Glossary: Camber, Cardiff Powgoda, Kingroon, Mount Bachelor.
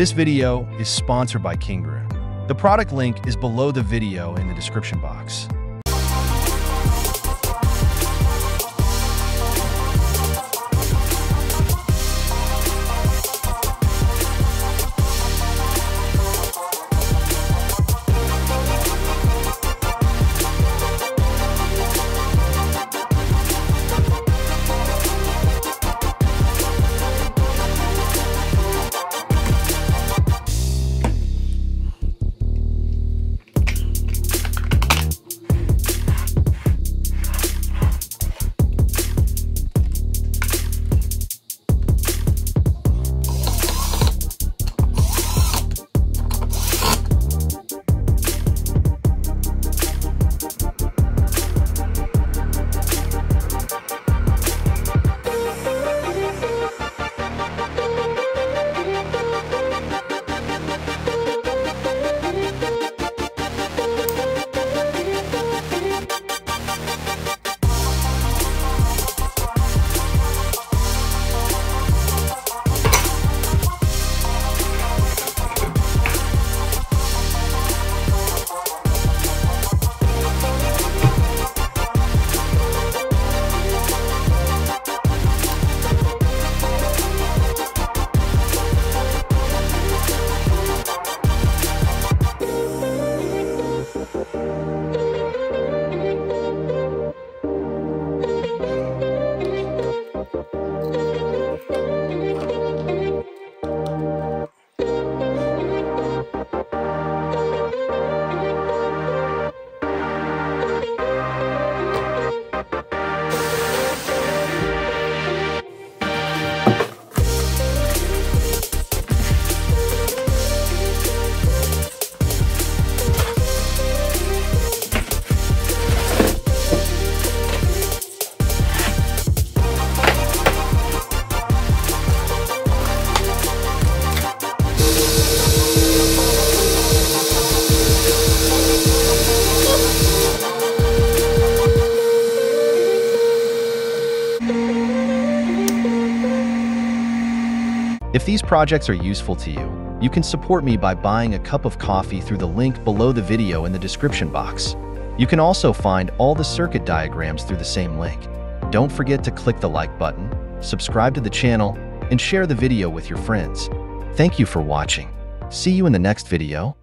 This video is sponsored by Kingroon. The product link is below the video in the description box. If these projects are useful to you, you can support me by buying a cup of coffee through the link below the video in the description box. You can also find all the circuit diagrams through the same link. Don't forget to click the like button, subscribe to the channel, and share the video with your friends. Thank you for watching. See you in the next video.